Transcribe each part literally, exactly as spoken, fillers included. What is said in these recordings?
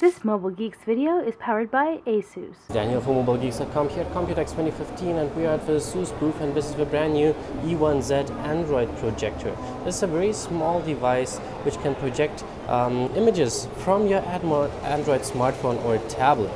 This Mobile Geeks video is powered by ASUS. Daniel from Mobile Geeks dot com here at Computex twenty fifteen, and we are at the ASUS booth, and this is the brand new E one Z Android projector. This is a very small device which can project um, images from your Android smartphone or tablet.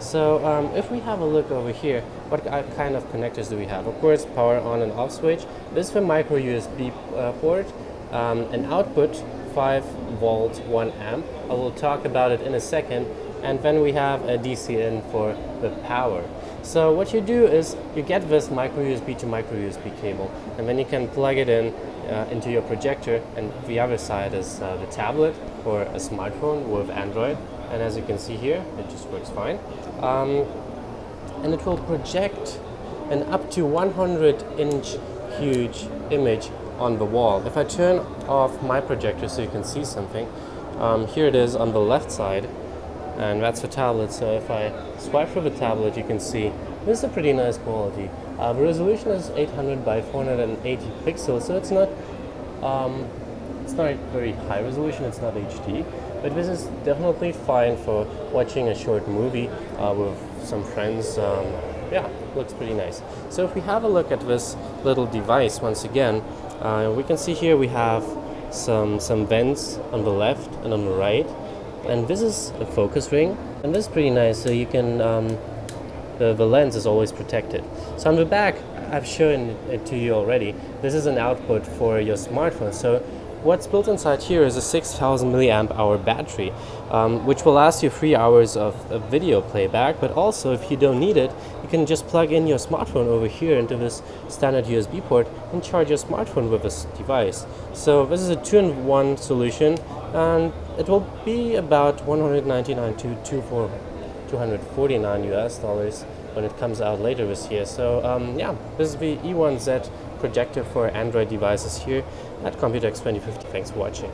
So um, if we have a look over here, what kind of connectors do we have? Of course, power on and off switch. This is the micro U S B uh, port, um, an output five volts one amp. I will talk about it in a second. And then we have a D C in for the power. So what you do is you get this micro U S B to micro U S B cable, and then you can plug it in uh, into your projector, and the other side is uh, the tablet or a smartphone with Android. And as you can see here, it just works fine. Um, and it will project an up to one hundred inch huge image on the wall. If I turn off my projector so you can see something, um, here it is on the left side, and that's the tablet. So if I swipe for the tablet, you can see this is a pretty nice quality. Uh, the resolution is eight hundred by four hundred eighty pixels, so it's not um, it's not very high resolution, it's not H D, but this is definitely fine for watching a short movie uh, with some friends. Um, yeah, looks pretty nice. So if we have a look at this little device once again, Uh, we can see here we have some some vents on the left and on the right, and this is a focus ring, and this is pretty nice. So you can um, the, the lens is always protected. So on the back, I've shown it to you already. This is an output for your smartphone. So what's built inside here is a six thousand milliamp hour battery, um, which will last you three hours of, of video playback. But also, if you don't need it, you can just plug in your smartphone over here into this standard U S B port and charge your smartphone with this device. So this is a two-in-one solution, and it will be about one hundred ninety-nine to two hundred forty-nine U S dollars when it comes out later this year. So um, yeah, this is the E one Z projector for Android devices here at Computex twenty fifteen. Thanks for watching.